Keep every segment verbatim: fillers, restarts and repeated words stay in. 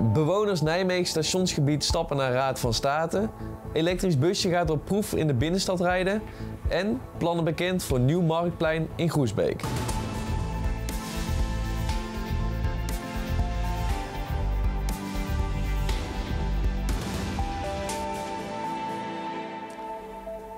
Bewoners Nijmeegs stationsgebied stappen naar Raad van State. Elektrisch busje gaat op proef in de binnenstad rijden. En plannen bekend voor nieuw marktplein in Groesbeek.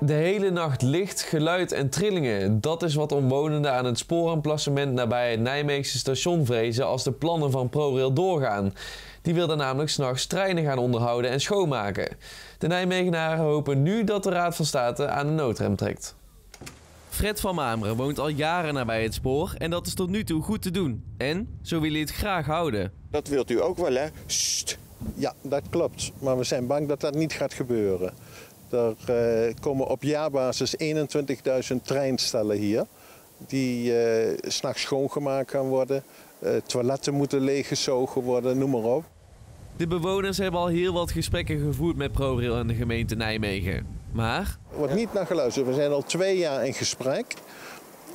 De hele nacht licht, geluid en trillingen. Dat is wat omwonenden aan het spooremplacement nabij het Nijmeegse station vrezen als de plannen van ProRail doorgaan. Die wilden namelijk 's nachts treinen gaan onderhouden en schoonmaken. De Nijmegenaren hopen nu dat de Raad van State aan de noodrem trekt. Fred van Mameren woont al jaren nabij het spoor en dat is tot nu toe goed te doen. En zo wil hij het graag houden. Dat wilt u ook wel, hè? Sst. Ja, dat klopt. Maar we zijn bang dat dat niet gaat gebeuren. Er uh, komen op jaarbasis eenentwintigduizend treinstellen hier, die uh, 's nachts schoongemaakt gaan worden. Uh, toiletten moeten leeggezogen worden, noem maar op. De bewoners hebben al heel wat gesprekken gevoerd met ProRail en de gemeente Nijmegen. Maar... Er wordt niet naar geluisterd. We zijn al twee jaar in gesprek.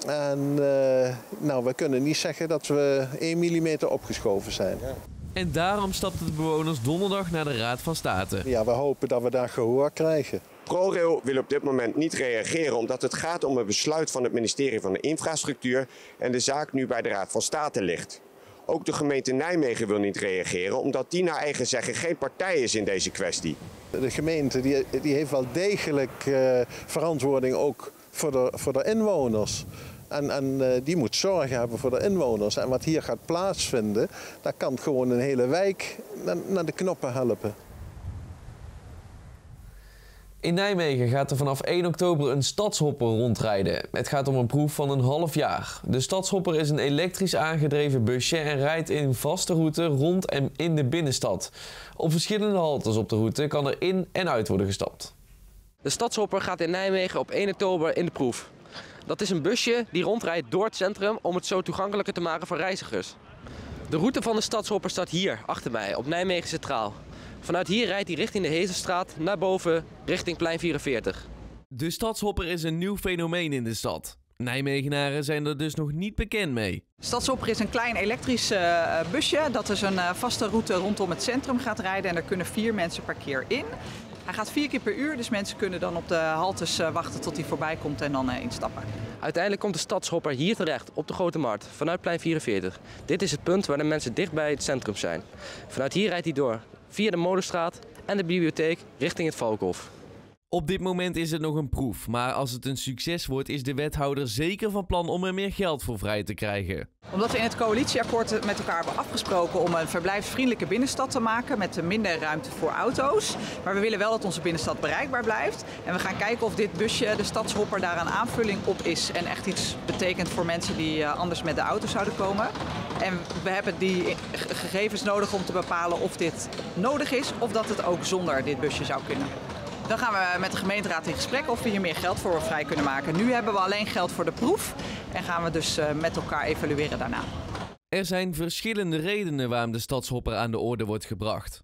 En uh, nou, we kunnen niet zeggen dat we één millimeter opgeschoven zijn. Ja. En daarom stapten de bewoners donderdag naar de Raad van State. Ja, we hopen dat we daar gehoor krijgen. ProRail wil op dit moment niet reageren omdat het gaat om een besluit van het ministerie van de Infrastructuur en de zaak nu bij de Raad van State ligt. Ook de gemeente Nijmegen wil niet reageren omdat die naar eigen zeggen geen partij is in deze kwestie. De gemeente die, die heeft wel degelijk uh, verantwoording ook voor de, voor de inwoners. En, en uh, die moet zorg hebben voor de inwoners. En wat hier gaat plaatsvinden, daar kan gewoon een hele wijk naar, naar de knoppen helpen. In Nijmegen gaat er vanaf één oktober een Stadshopper rondrijden. Het gaat om een proef van een half jaar. De Stadshopper is een elektrisch aangedreven busje en rijdt in vaste route rond en in de binnenstad. Op verschillende haltes op de route kan er in en uit worden gestapt. De Stadshopper gaat in Nijmegen op één oktober in de proef. Dat is een busje die rondrijdt door het centrum om het zo toegankelijker te maken voor reizigers. De route van de Stadshopper staat hier, achter mij, op Nijmegen Centraal. Vanuit hier rijdt hij richting de Hezelstraat, naar boven, richting Plein vierenveertig. De Stadshopper is een nieuw fenomeen in de stad. Nijmegenaren zijn er dus nog niet bekend mee. Stadshopper is een klein elektrisch uh, busje dat dus een uh, vaste route rondom het centrum gaat rijden. En er kunnen vier mensen per keer in. Hij gaat vier keer per uur, dus mensen kunnen dan op de haltes wachten tot hij voorbij komt en dan instappen. Uiteindelijk komt de Stadshopper hier terecht, op de Grote Markt, vanuit Plein vierenveertig. Dit is het punt waar de mensen dicht bij het centrum zijn. Vanuit hier rijdt hij door, via de Modestraat en de bibliotheek, richting het Valkhof. Op dit moment is het nog een proef, maar als het een succes wordt is de wethouder zeker van plan om er meer geld voor vrij te krijgen. Omdat we in het coalitieakkoord met elkaar hebben afgesproken om een verblijfsvriendelijke binnenstad te maken met minder ruimte voor auto's. Maar we willen wel dat onze binnenstad bereikbaar blijft. En we gaan kijken of dit busje, de Stadshopper, daar een aanvulling op is en echt iets betekent voor mensen die anders met de auto zouden komen. En we hebben die gegevens nodig om te bepalen of dit nodig is of dat het ook zonder dit busje zou kunnen. Dan gaan we met de gemeenteraad in gesprek of we hier meer geld voor vrij kunnen maken. Nu hebben we alleen geld voor de proef en gaan we dus met elkaar evalueren daarna. Er zijn verschillende redenen waarom de Stadshopper aan de orde wordt gebracht.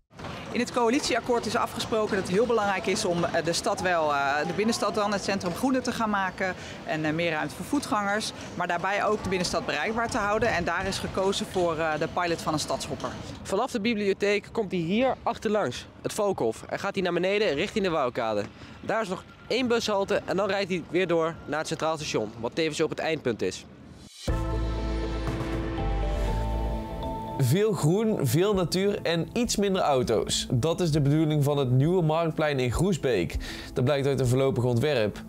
In het coalitieakkoord is afgesproken dat het heel belangrijk is om de stad wel, de binnenstad dan, het centrum groener te gaan maken en meer ruimte voor voetgangers. Maar daarbij ook de binnenstad bereikbaar te houden en daar is gekozen voor de pilot van een Stadshopper. Vanaf de bibliotheek komt hij hier achterlangs, het Valkhof, en gaat hij naar beneden richting de Wouwkade. Daar is nog één bushalte en dan rijdt hij weer door naar het Centraal Station, wat tevens ook het eindpunt is. Veel groen, veel natuur en iets minder auto's. Dat is de bedoeling van het nieuwe marktplein in Groesbeek. Dat blijkt uit een voorlopig ontwerp.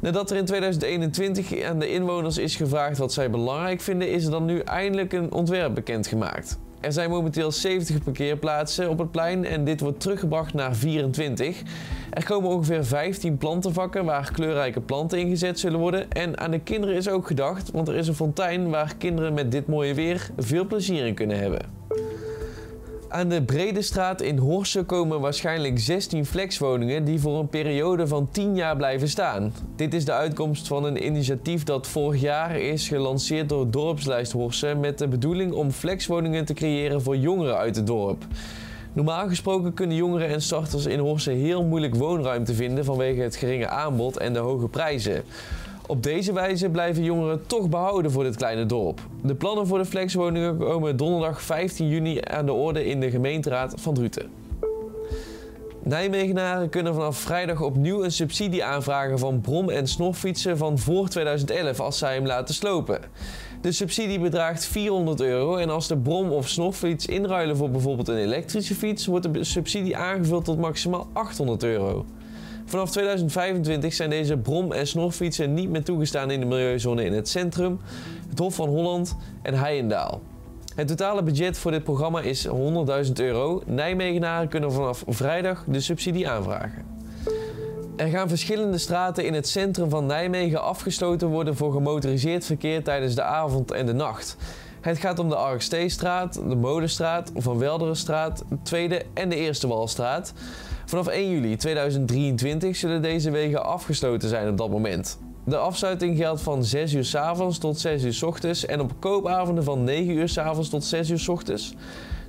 Nadat er in tweeduizend eenentwintig aan de inwoners is gevraagd wat zij belangrijk vinden, is er dan nu eindelijk een ontwerp bekendgemaakt. Er zijn momenteel zeventig parkeerplaatsen op het plein en dit wordt teruggebracht naar vierentwintig. Er komen ongeveer vijftien plantenvakken waar kleurrijke planten in gezet zullen worden. En aan de kinderen is ook gedacht, want er is een fontein waar kinderen met dit mooie weer veel plezier in kunnen hebben. Aan de Bredestraat in Horssen komen waarschijnlijk zestien flexwoningen die voor een periode van tien jaar blijven staan. Dit is de uitkomst van een initiatief dat vorig jaar is gelanceerd door dorpslijst Horssen met de bedoeling om flexwoningen te creëren voor jongeren uit het dorp. Normaal gesproken kunnen jongeren en starters in Horssen heel moeilijk woonruimte vinden vanwege het geringe aanbod en de hoge prijzen. Op deze wijze blijven jongeren toch behouden voor dit kleine dorp. De plannen voor de flexwoningen komen donderdag vijftien juni aan de orde in de gemeenteraad van Druten. Nijmegenaren kunnen vanaf vrijdag opnieuw een subsidie aanvragen van brom- en snorfietsen van voor tweeduizend elf als zij hem laten slopen. De subsidie bedraagt vierhonderd euro en als de brom- of snorfiets inruilen voor bijvoorbeeld een elektrische fiets, wordt de subsidie aangevuld tot maximaal achthonderd euro. Vanaf tweeduizend vijfentwintig zijn deze brom- en snorfietsen niet meer toegestaan in de milieuzone in het centrum, het Hof van Holland en Heijendaal. Het totale budget voor dit programma is honderdduizend euro. Nijmegenaren kunnen vanaf vrijdag de subsidie aanvragen. Er gaan verschillende straten in het centrum van Nijmegen afgesloten worden voor gemotoriseerd verkeer tijdens de avond en de nacht. Het gaat om de Argsteestraat, de Modestraat, Van Welderestraat, de Tweede en de Eerste Walstraat. Vanaf één juli tweeduizend drieëntwintig zullen deze wegen afgesloten zijn op dat moment. De afsluiting geldt van zes uur 's avonds tot zes uur 's ochtends en op koopavonden van negen uur 's avonds tot zes uur 's ochtends.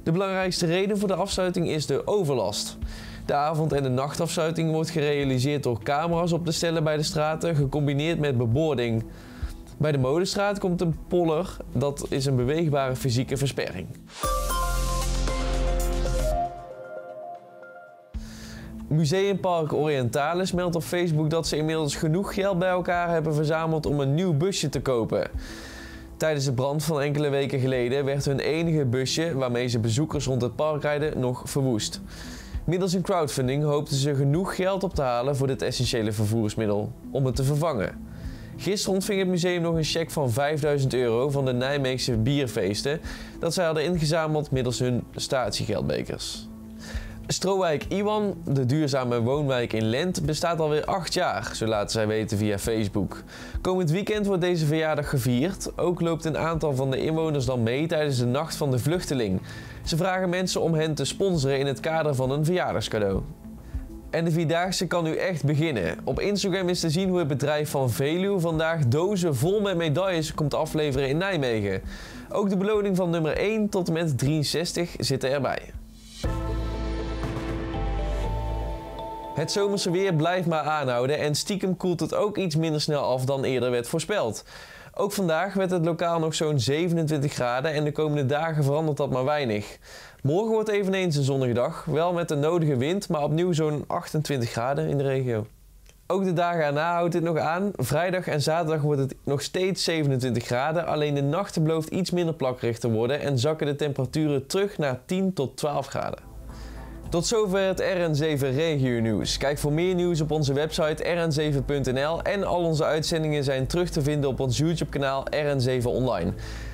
De belangrijkste reden voor de afsluiting is de overlast. De avond- en de nachtafsluiting wordt gerealiseerd door camera's op te stellen bij de straten, gecombineerd met bebording. Bij de Modestraat komt een poller, dat is een beweegbare fysieke versperring. Museumpark Orientalis meldt op Facebook dat ze inmiddels genoeg geld bij elkaar hebben verzameld om een nieuw busje te kopen. Tijdens de brand van enkele weken geleden werd hun enige busje waarmee ze bezoekers rond het park rijden nog verwoest. Middels een crowdfunding hoopten ze genoeg geld op te halen voor dit essentiële vervoersmiddel om het te vervangen. Gisteren ontving het museum nog een cheque van vijfduizend euro van de Nijmeegse bierfeesten dat zij hadden ingezameld middels hun statiegeldbekers. Strowijk Iwan, de duurzame woonwijk in Lent, bestaat alweer acht jaar, zo laten zij weten via Facebook. Komend weekend wordt deze verjaardag gevierd. Ook loopt een aantal van de inwoners dan mee tijdens de Nacht van de Vluchteling. Ze vragen mensen om hen te sponsoren in het kader van een verjaardagscadeau. En de Vierdaagse kan nu echt beginnen. Op Instagram is te zien hoe het bedrijf van Velu vandaag dozen vol met medailles komt afleveren in Nijmegen. Ook de beloning van nummer één tot en met drieënzestig zitten erbij. Het zomerse weer blijft maar aanhouden en stiekem koelt het ook iets minder snel af dan eerder werd voorspeld. Ook vandaag werd het lokaal nog zo'n zevenentwintig graden en de komende dagen verandert dat maar weinig. Morgen wordt eveneens een zonnige dag, wel met de nodige wind, maar opnieuw zo'n achtentwintig graden in de regio. Ook de dagen erna houdt dit nog aan. Vrijdag en zaterdag wordt het nog steeds zevenentwintig graden, alleen de nachten belooft iets minder plakkerig te worden en zakken de temperaturen terug naar tien tot twaalf graden. Tot zover het R N zeven Regio Nieuws. Kijk voor meer nieuws op onze website r n zeven punt n l en al onze uitzendingen zijn terug te vinden op ons YouTube kanaal R N zeven Online.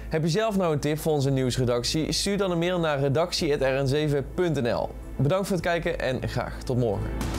Heb je zelf nou een tip voor onze nieuwsredactie? Stuur dan een mail naar redactie punt r n zeven punt n l. Bedankt voor het kijken en graag tot morgen.